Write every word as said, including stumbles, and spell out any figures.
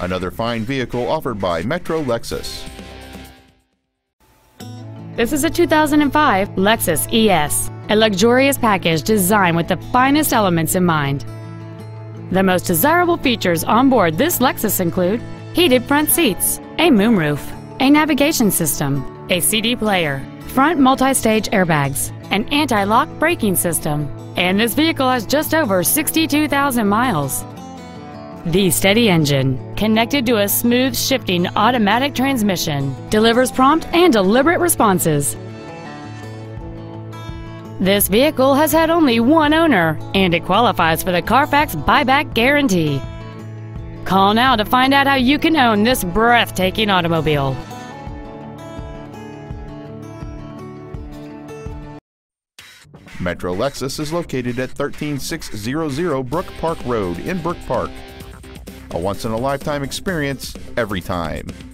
another fine vehicle offered by Metro Lexus. This is a two thousand five Lexus E S, a luxurious package designed with the finest elements in mind. The most desirable features on board this Lexus include heated front seats, a moonroof, a navigation system, a C D player, front multi-stage airbags, an anti-lock braking system, and this vehicle has just over sixty-two thousand miles. The steady engine, connected to a smooth shifting automatic transmission, delivers prompt and deliberate responses. This vehicle has had only one owner, and it qualifies for the Carfax buyback guarantee. Call now to find out how you can own this breathtaking automobile. Metro Lexus is located at thirteen six hundred Brook Park Road in Brook Park. A once-in-a-lifetime experience every time.